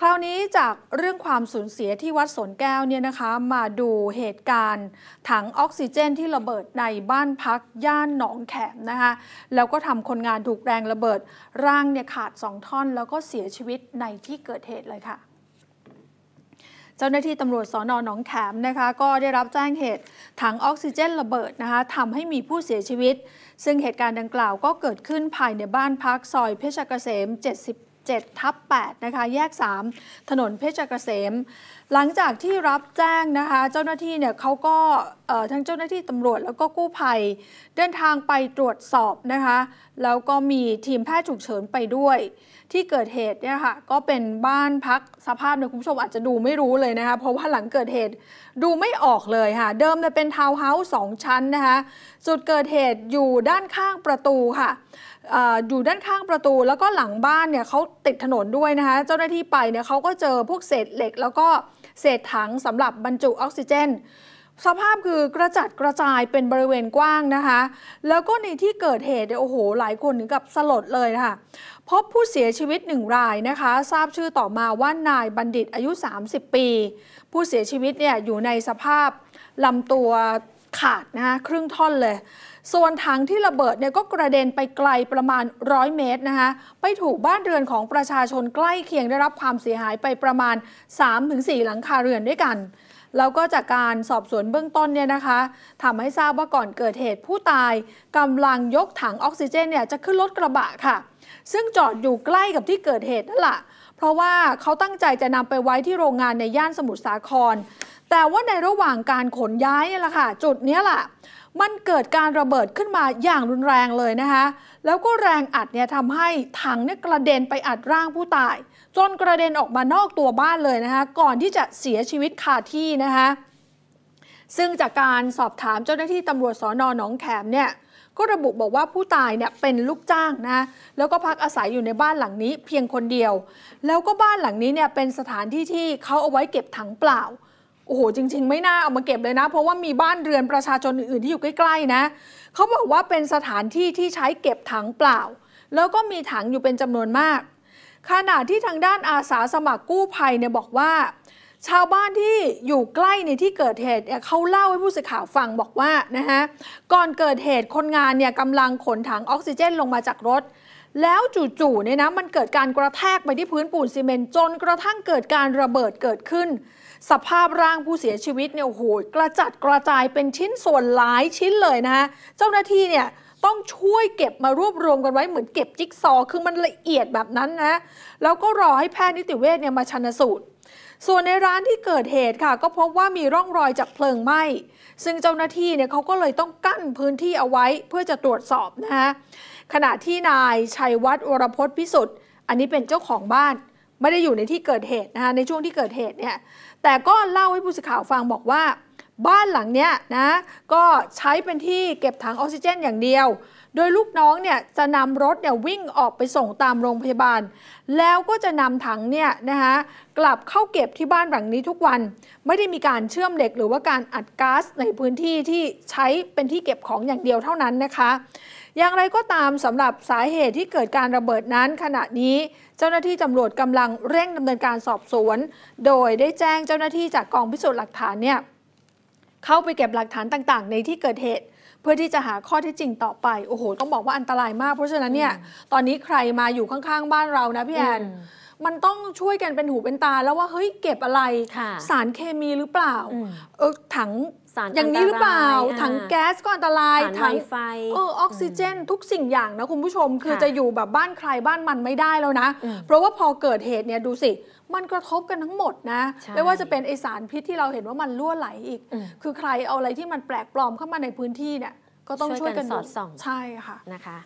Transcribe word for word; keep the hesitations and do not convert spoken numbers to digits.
คราวนี้จากเรื่องความสูญเสียที่วัดสวนแก้วเนี่ยนะคะมาดูเหตุการณ์ถังออกซิเจนที่ระเบิดในบ้านพักย่านหนองแขมนะคะแล้วก็ทำคนงานถูกแรงระเบิดร่างเนี่ยขาดสองท่อนแล้วก็เสียชีวิตในที่เกิดเหตุเลยค่ะเจ้าหน้าที่ตำรวจสน.หนองแขมนะคะก็ได้รับแจ้งเหตุถังออกซิเจนระเบิดนะคะทำให้มีผู้เสียชีวิตซึ่งเหตุการณ์ดังกล่าวก็เกิดขึ้นภายในบ้านพักซอยเพชรเกษม เจ็ดสิบเจ็ดทับแปด นะคะแยก สาม ถนนเพชรเกษมหลังจากที่รับแจ้งนะคะเจ้าหน้าที่เนี่ยเขาก็ทั้งเจ้าหน้าที่ตำรวจแล้วก็กู้ภัยเดินทางไปตรวจสอบนะคะแล้วก็มีทีมแพทย์ฉุกเฉินไปด้วยที่เกิดเหตุเนี่ยค่ะก็เป็นบ้านพักสภาพเนี่ยคุณผู้ชมอาจจะดูไม่รู้เลยนะคะเพราะว่าหลังเกิดเหตุดูไม่ออกเลยค่ะเดิมเนี่ยเป็นทาวน์เฮาส์สองชั้นนะคะจุดเกิดเหตุอยู่ด้านข้างประตูค่ะ อ, อยู่ด้านข้างประตูแล้วก็หลังบ้านเนี่ยเขาติดถนนด้วยนะคะเจ้าหน้าที่ไปเนี่ยเขาก็เจอพวกเศษเหล็กแล้วก็เศษถังสำหรับบรรจุออกซิเจนสภาพคือกระจัดกระจายเป็นบริเวณกว้างนะคะแล้วก็ในที่เกิดเหตุเนี่ยโอ้โหหลายคนถึงกับสลดเลยค่ะพบผู้เสียชีวิตหนึ่งรายนะคะทราบชื่อต่อมาว่านายบัณฑิตอายุสามสิบปีผู้เสียชีวิตเนี่ยอยู่ในสภาพลำตัวขาดนะคะครึ่งท่อนเลยส่วนถังที่ระเบิดเนี่ยก็กระเด็นไปไกลประมาณหนึ่งร้อยเมตรนะคะไปถูกบ้านเรือนของประชาชนใกล้เคียงได้รับความเสียหายไปประมาณ สามถึงสี่ หลังคาเรือนด้วยกันแล้วก็จากการสอบสวนเบื้องต้นเนี่ยนะคะทำให้ทราบว่าก่อนเกิดเหตุผู้ตายกำลังยกถังออกซิเจนเนี่ยจะขึ้นรถกระบะค่ะซึ่งจอดอยู่ใกล้กับที่เกิดเหตุนั่นแหละเพราะว่าเขาตั้งใจจะนำไปไว้ที่โรงงานในย่านสมุทรสาครแต่ว่าในระหว่างการขนย้ายนี่แหละค่ะจุดนี้แหละมันเกิดการระเบิดขึ้นมาอย่างรุนแรงเลยนะคะแล้วก็แรงอัดเนี่ยทำให้ถังเนี่ยกระเด็นไปอัดร่างผู้ตายจนกระเด็นออกมานอกตัวบ้านเลยนะคะก่อนที่จะเสียชีวิตคาที่นะคะซึ่งจากการสอบถามเจ้าหน้าที่ตำรวจสน.หนองแขมเนี่ยก็ระบุบอกว่าผู้ตายเนี่ยเป็นลูกจ้างนะแล้วก็พักอาศัยอยู่ในบ้านหลังนี้เพียงคนเดียวแล้วก็บ้านหลังนี้เนี่ยเป็นสถานที่ที่เขาเอาไว้เก็บถังเปล่าโอ้โหจริงๆไม่น่าเอามาเก็บเลยนะเพราะว่ามีบ้านเรือนประชาชนอื่นๆที่อยู่ใกล้ๆนะเขาบอกว่าเป็นสถานที่ที่ใช้เก็บถังเปล่าแล้วก็มีถังอยู่เป็นจำนวนมากขณะที่ทางด้านอาสาสมัครกู้ภัยเนี่ยบอกว่าชาวบ้านที่อยู่ใกล้ในที่เกิดเหตุเขาเล่าให้ผู้สื่อข่าวฟังบอกว่านะฮะก่อนเกิดเหตุคนงานเนี่ยกำลังขนถังออกซิเจนลงมาจากรถแล้วจู่ๆเนี่ยนะมันเกิดการกระแทกไปที่พื้นปูนซีเมนต์จนกระทั่งเกิดการระเบิดเกิดขึ้นสภาพร่างผู้เสียชีวิตเนี่ยโอ้โหกระจัดกระจายเป็นชิ้นส่วนหลายชิ้นเลยนะฮะเจ้าหน้าที่เนี่ยต้องช่วยเก็บมารวบรวมกันไว้เหมือนเก็บจิ๊กซอว์คือมันละเอียดแบบนั้นนะแล้วก็รอให้แพทย์นิติเวชเนี่ยมาชันสูตรส่วนในร้านที่เกิดเหตุค่ะก็พบว่ามีร่องรอยจากเพลิงไหม้ซึ่งเจ้าหน้าที่เนี่ยเขาก็เลยต้องกั้นพื้นที่เอาไว้เพื่อจะตรวจสอบนะฮะขณะที่นายชัยวัฒน์ วรพจน์พิสุทธิ์อันนี้เป็นเจ้าของบ้านไม่ได้อยู่ในที่เกิดเหตุนะคะในช่วงที่เกิดเหตุเนี่ยแต่ก็เล่าให้ผู้สื่อข่าวฟังบอกว่าบ้านหลังเนี้ยนะก็ใช้เป็นที่เก็บถังออกซิเจนอย่างเดียวโดยลูกน้องเนี่ยจะนำรถเนี่ยวิ่งออกไปส่งตามโรงพยาบาลแล้วก็จะนำถังเนี่ยนะคะกลับเข้าเก็บที่บ้านหลังนี้ทุกวันไม่ได้มีการเชื่อมเหล็กหรือว่าการอัดก๊าซในพื้นที่ที่ใช้เป็นที่เก็บของอย่างเดียวเท่านั้นนะคะอย่างไรก็ตามสำหรับสาเหตุที่เกิดการระเบิดนั้นขณะนี้เจ้าหน้าที่ตำรวจกำลังเร่งดำเนินการสอบสวนโดยได้แจ้งเจ้าหน้าที่จากกองพิสูจน์หลักฐานเนี่ยเข้าไปเก็บหลักฐานต่างๆในที่เกิดเหตุเพื่อที่จะหาข้อเท็จจริงต่อไปโอ้โหต้องบอกว่าอันตรายมากเพราะฉะนั้นเนี่ยตอนนี้ใครมาอยู่ข้างๆบ้านเรานะพี่แอนมันต้องช่วยกันเป็นหูเป็นตาแล้วว่าเฮ้ยเก็บอะไรสารเคมีหรือเปล่าเออถังอย่างนี้หรือเปล่าถังแก๊สก็อันตรายถังไฟเออออกซิเจนทุกสิ่งอย่างนะคุณผู้ชมคือจะอยู่แบบบ้านใครบ้านมันไม่ได้แล้วนะเพราะว่าพอเกิดเหตุเนี่ยดูสิมันกระทบกันทั้งหมดนะไม่ว่าจะเป็นไอสารพิษที่เราเห็นว่ามันรั่วไหลอีกคือใครเอาอะไรที่มันแปลกปลอมเข้ามาในพื้นที่เนี่ยก็ต้องช่วยกันสอดส่องใช่ค่ะนะคะ